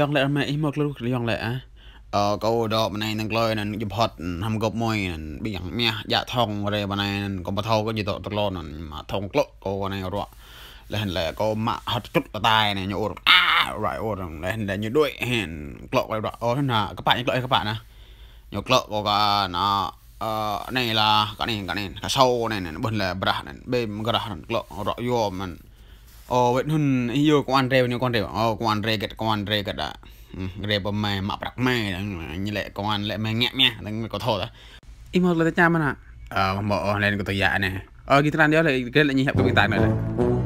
Yong lẽ mẹ một lúc yong lẽ. Câu đó bên này đang lôi nên chụp hot ham gấp môi nên bị nhặng mía dạ thong rồi bên này còn bắt thâu có gì tội tật lon mà thong lốt cô này rồi là hình lẽ cô mạ hot chút là tai này nhổ rồi ô rồi là hình lẽ như đuổi hẹn lọ rồi ô thế là các bạn à nhổ lọ cô cả nó này là cái này cá sấu này này bên là bả này bên cái đó lọ rồi vô mình ô bên hun yêu con rêu như con rêu ô con rêu cái đó rêu bầm mày mập đặc mày như lệ con lệ mày nhẹ nhẹ đang có thổ đó im hơn là tới cha mà nè mở lên cái tờ giả này cái thằng đó là cái là như hẹp cái bình tài này